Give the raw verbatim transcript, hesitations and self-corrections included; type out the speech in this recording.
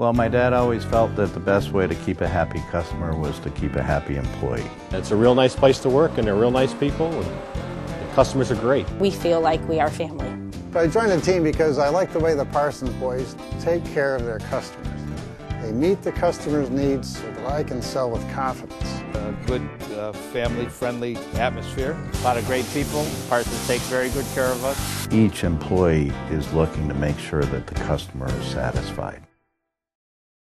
Well, my dad always felt that the best way to keep a happy customer was to keep a happy employee. It's a real nice place to work, and they're real nice people, and the customers are great. We feel like we are family. I joined the team because I like the way the Parsons boys take care of their customers. They meet the customer's needs so that I can sell with confidence. A good, uh, family-friendly atmosphere. A lot of great people. Parsons takes very good care of us. Each employee is looking to make sure that the customer is satisfied.